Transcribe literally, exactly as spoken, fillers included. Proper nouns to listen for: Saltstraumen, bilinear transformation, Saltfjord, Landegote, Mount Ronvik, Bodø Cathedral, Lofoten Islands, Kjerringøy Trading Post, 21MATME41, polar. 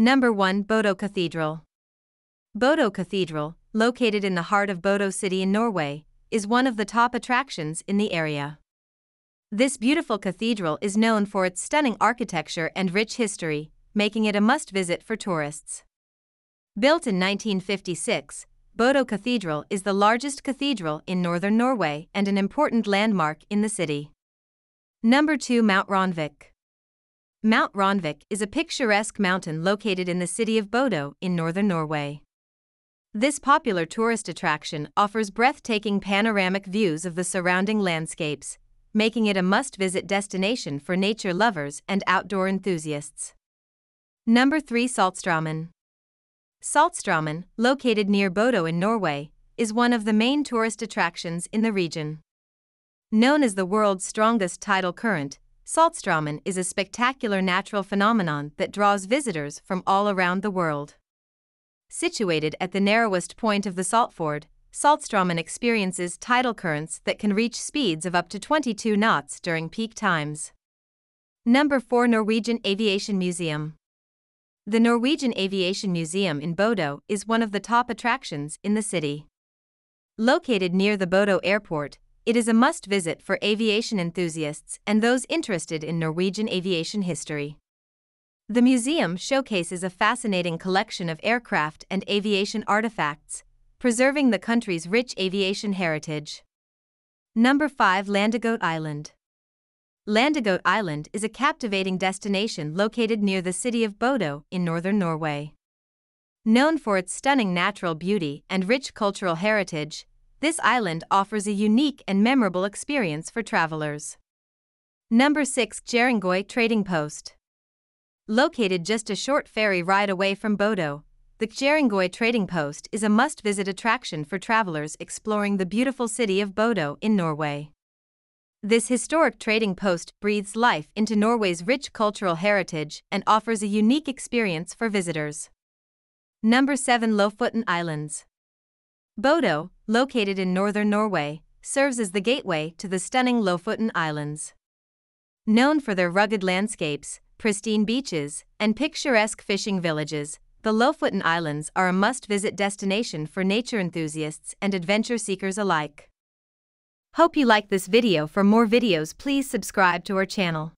Number one. Bodø Cathedral. Bodø Cathedral, located in the heart of Bodø city in Norway, is one of the top attractions in the area. This beautiful cathedral is known for its stunning architecture and rich history, making it a must-visit for tourists. Built in nineteen fifty-six, Bodø Cathedral is the largest cathedral in northern Norway and an important landmark in the city. Number two. Mount Ronvik. Mount Ronvik is a picturesque mountain located in the city of Bodø in northern Norway. This popular tourist attraction offers breathtaking panoramic views of the surrounding landscapes, making it a must-visit destination for nature lovers and outdoor enthusiasts. Number three. Saltstraumen. Saltstraumen, located near Bodø in Norway, is one of the main tourist attractions in the region. Known as the world's strongest tidal current, Saltstraumen is a spectacular natural phenomenon that draws visitors from all around the world. Situated at the narrowest point of the Saltfjord, Saltstraumen experiences tidal currents that can reach speeds of up to twenty-two knots during peak times. Number four. Norwegian Aviation Museum. The Norwegian Aviation Museum in Bodø is one of the top attractions in the city. Located near the Bodø airport, it is a must-visit for aviation enthusiasts and those interested in Norwegian aviation history. The museum showcases a fascinating collection of aircraft and aviation artifacts, preserving the country's rich aviation heritage. Number five. Landegote Island. Landegote Island is a captivating destination located near the city of Bodø in northern Norway. Known for its stunning natural beauty and rich cultural heritage, this island offers a unique and memorable experience for travelers. Number six. Kjerringøy Trading Post. Located just a short ferry ride away from Bodø, the Kjerringøy Trading Post is a must-visit attraction for travelers exploring the beautiful city of Bodø in Norway. This historic trading post breathes life into Norway's rich cultural heritage and offers a unique experience for visitors. Number seven. Lofoten Islands. Bodø, located in northern Norway, serves as the gateway to the stunning Lofoten Islands. Known for their rugged landscapes, pristine beaches, and picturesque fishing villages, the Lofoten Islands are a must-visit destination for nature enthusiasts and adventure seekers alike. Hope you like this video. For more videos, please subscribe to our channel.